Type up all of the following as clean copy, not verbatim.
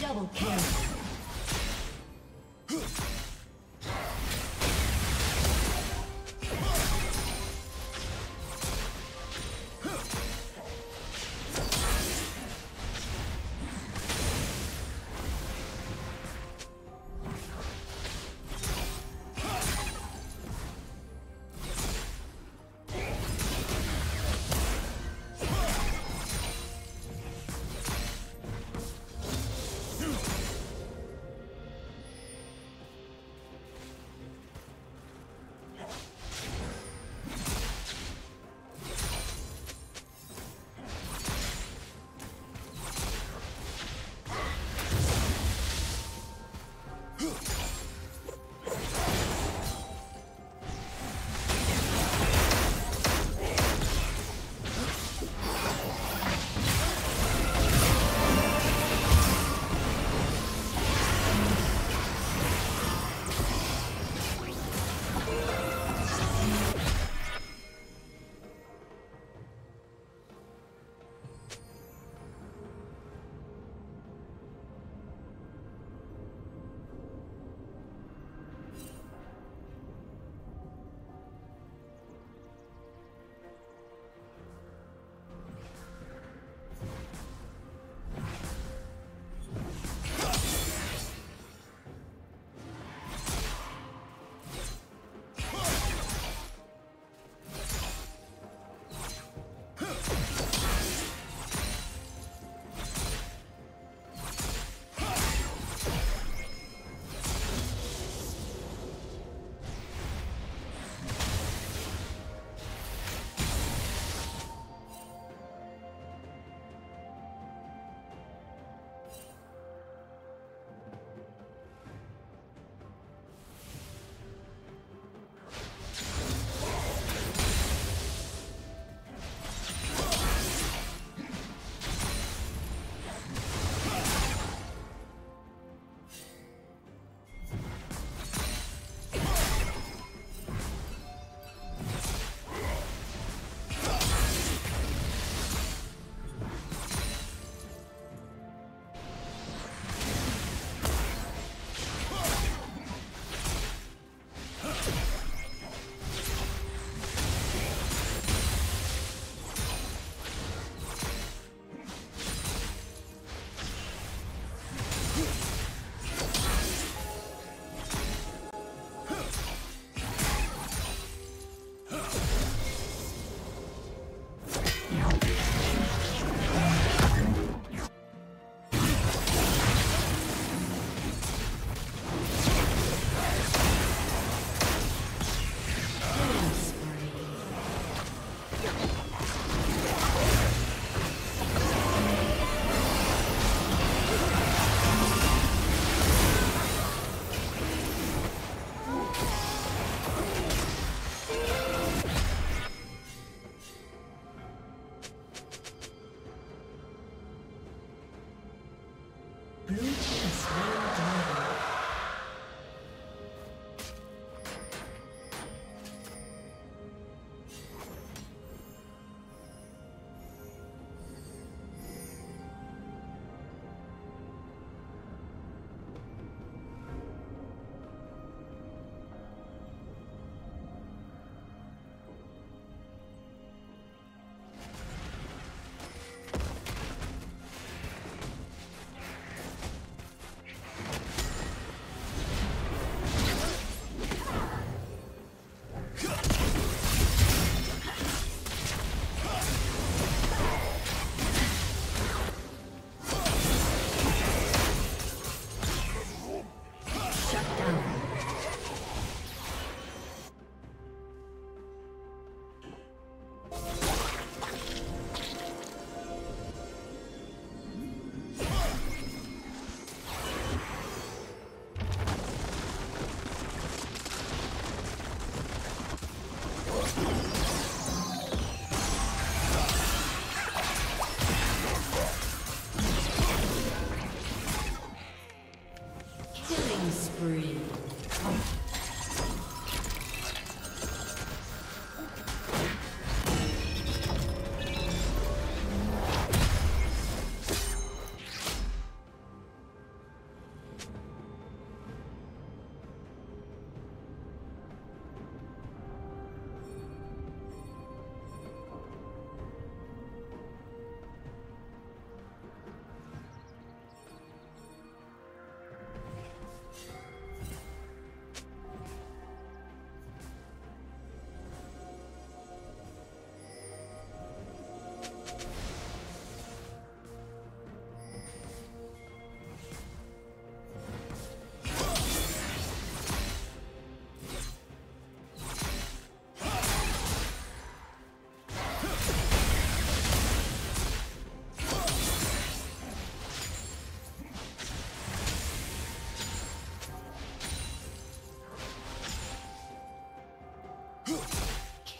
Double kill.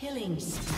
Killing spree.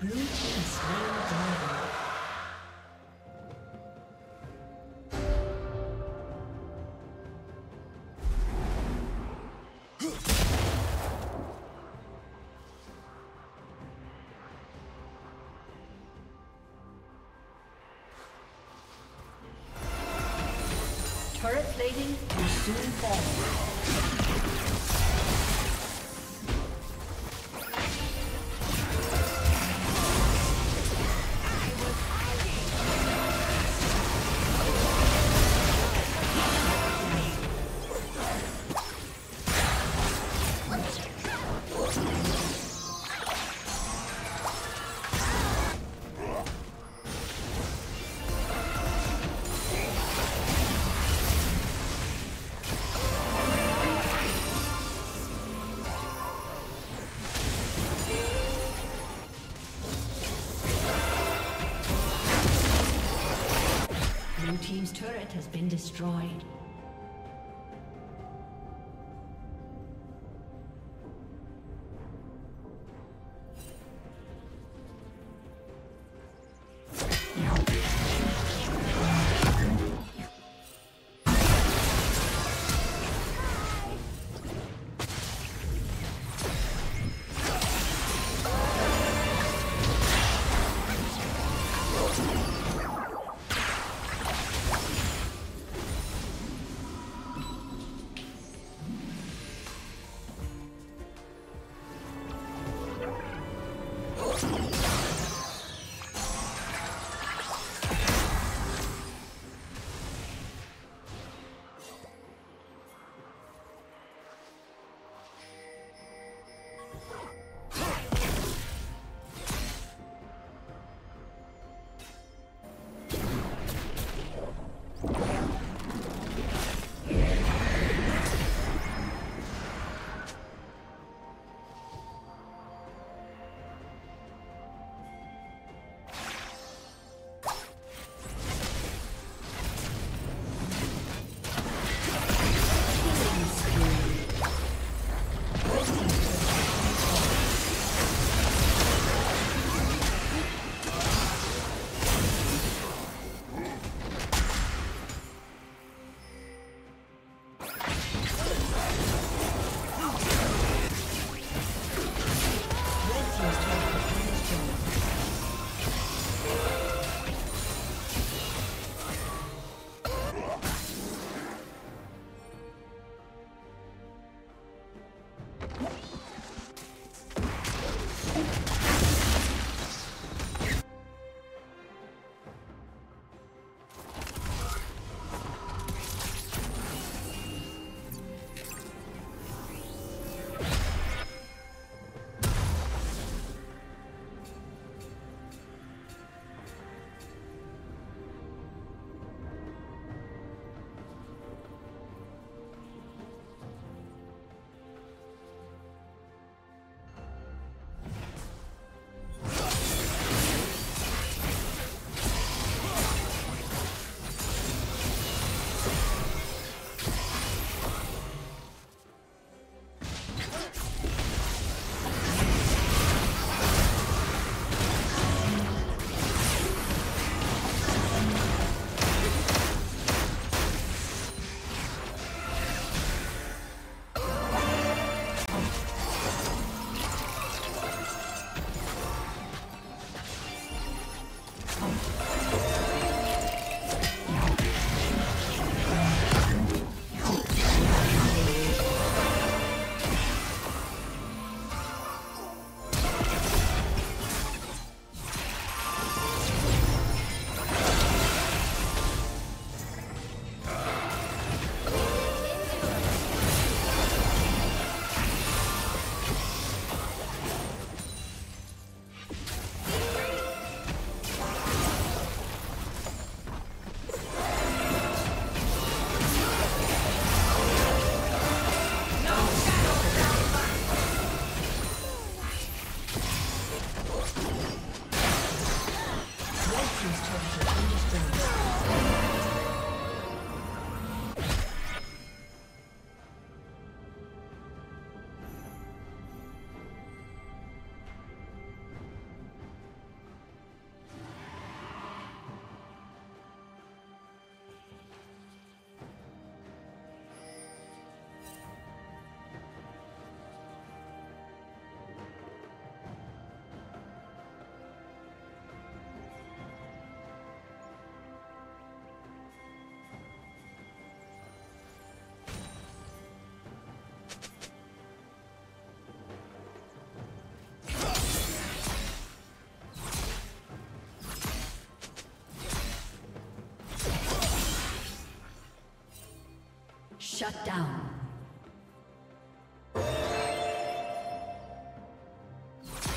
Blue team slain dragon. Turret plating will soon fall. Blue team's turret has been destroyed. Shut down.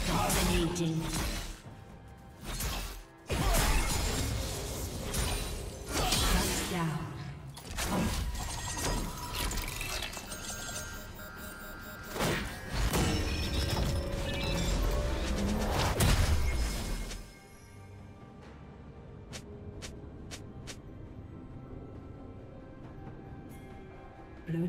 Dominating. Blue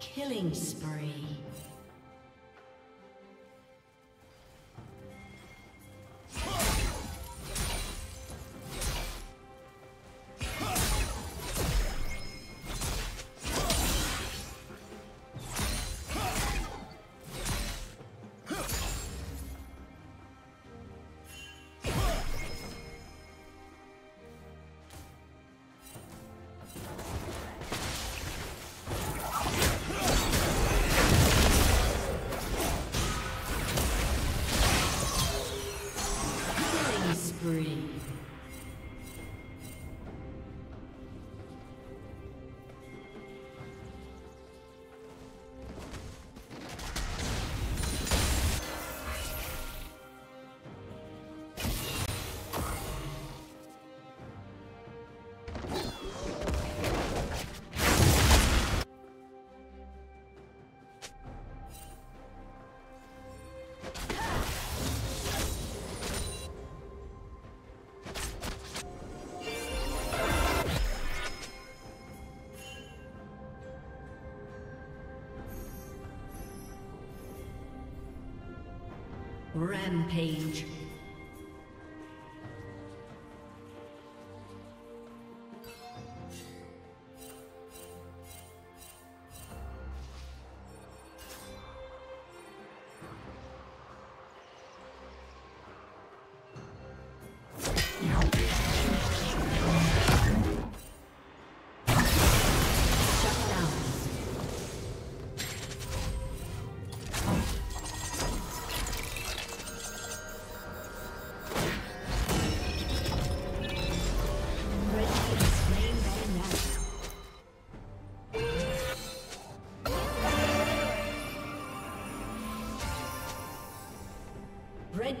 Killing spree. Rampage. Red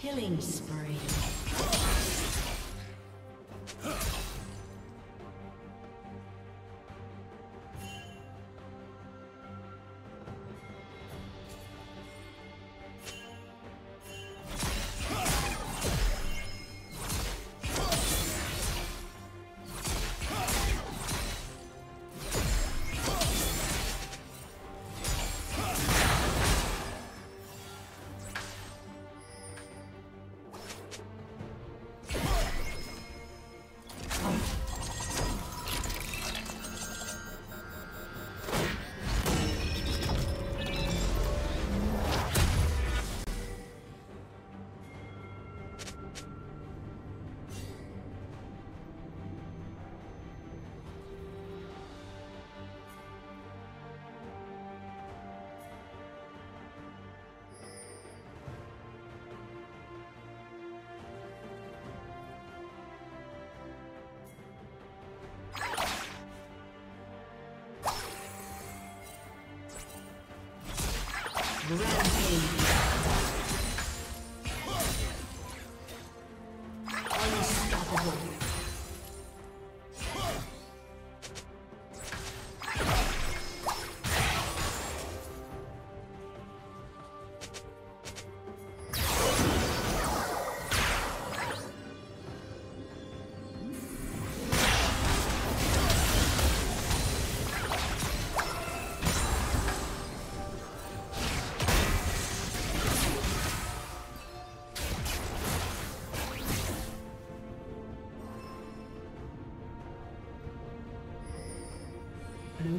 Killing spree. Unstoppable. Blue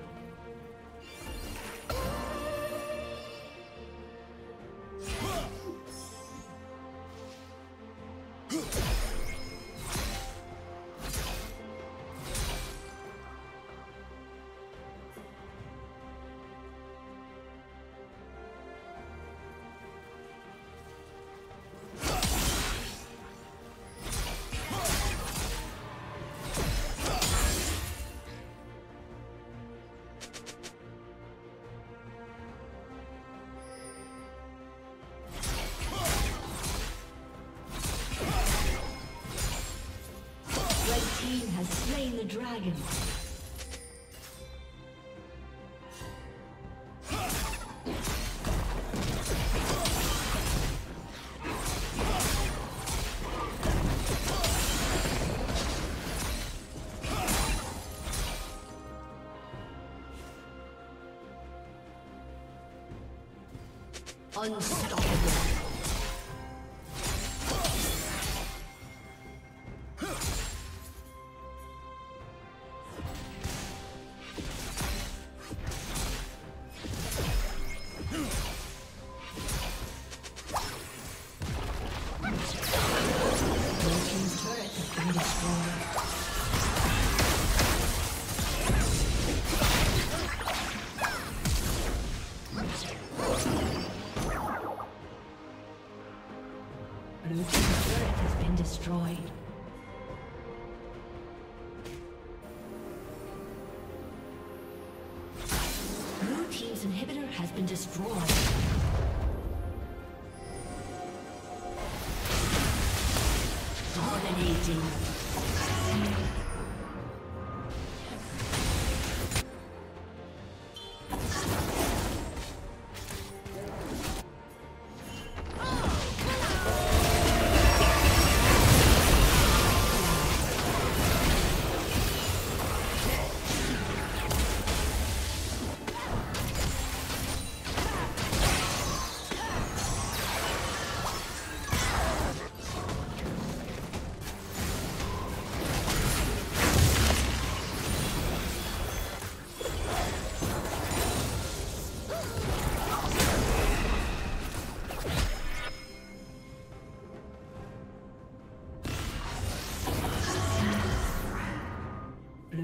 Dragon. Unstoppable.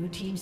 Team's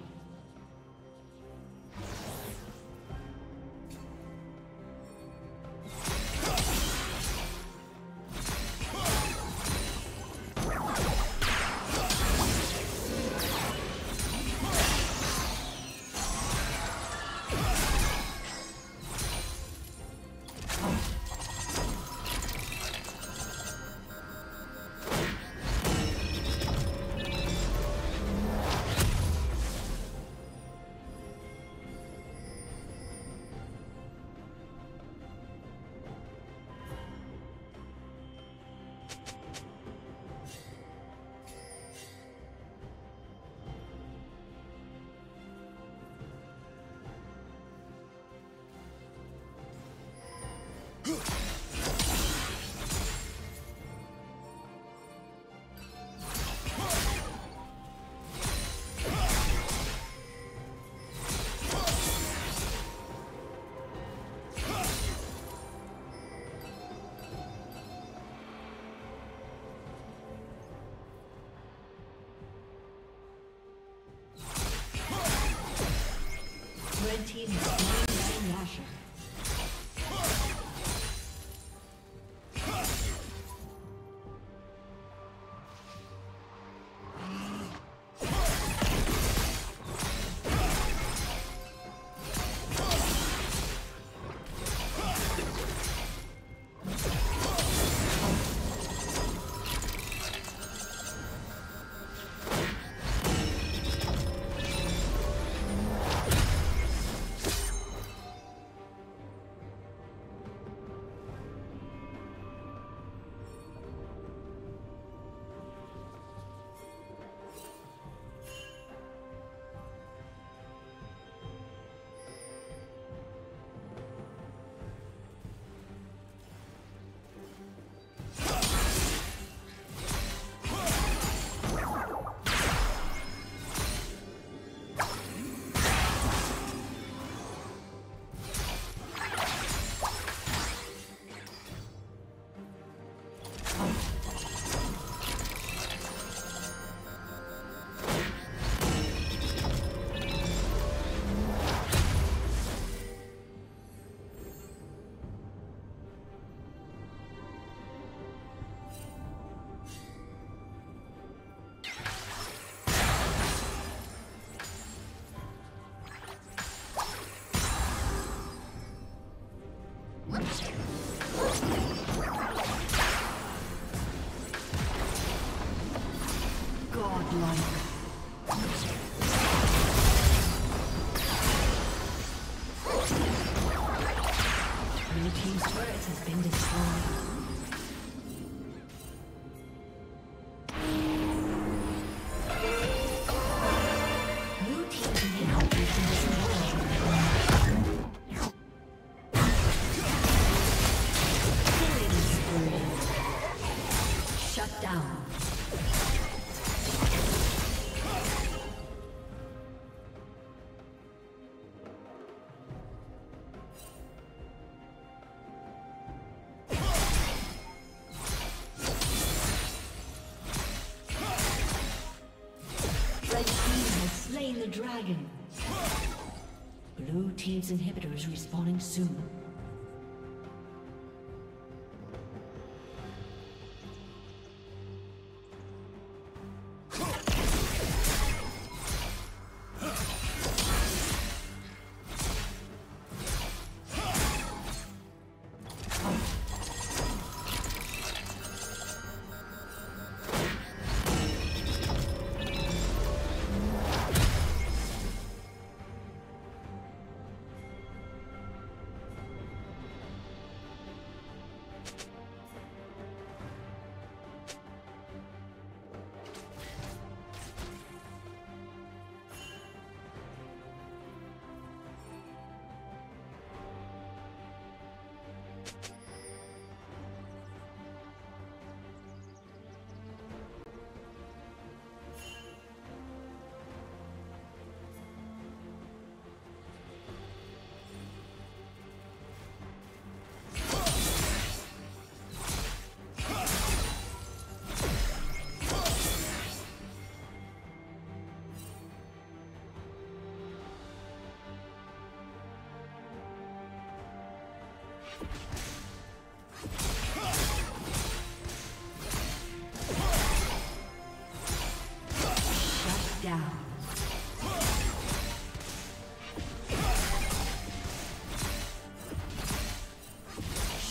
Dragon. Blue team's inhibitor is respawning soon.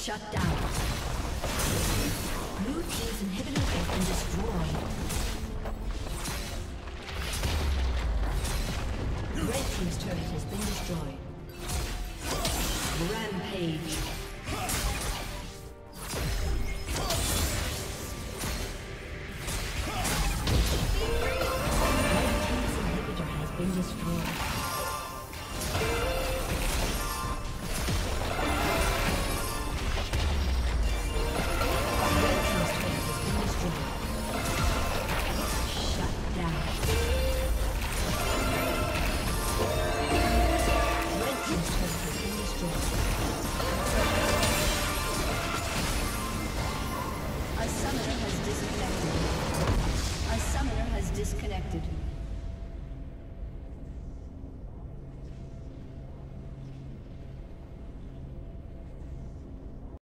Shut down. Blue team's inhibitor has been destroyed. Red team's turret has been destroyed. Rampage. Red team's inhibitor has been destroyed. Disconnected.